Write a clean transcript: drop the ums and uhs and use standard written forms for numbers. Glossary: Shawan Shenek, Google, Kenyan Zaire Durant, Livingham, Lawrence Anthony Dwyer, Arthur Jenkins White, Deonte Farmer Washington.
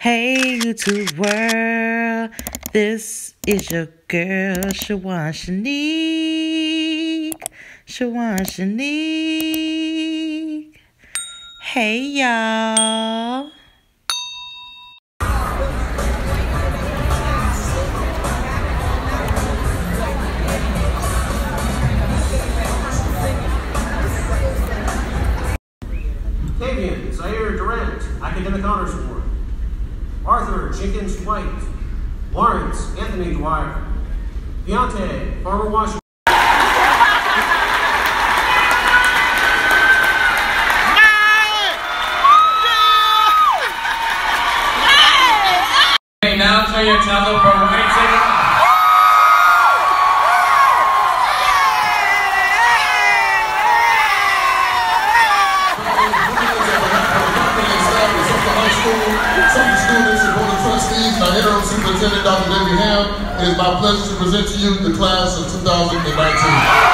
Hey YouTube world, this is your girl Shawan Shenek. Shawan Shenek. Hey y'all. Kenyan Zaire Durant, Academic Honors Award. Arthur Jenkins White, Lawrence Anthony Dwyer, Deonte Farmer Washington. Okay, now show your travel for writing. Some students and board of trustees, my interim superintendent, Dr. Livingham, it is my pleasure to present to you the class of 2019.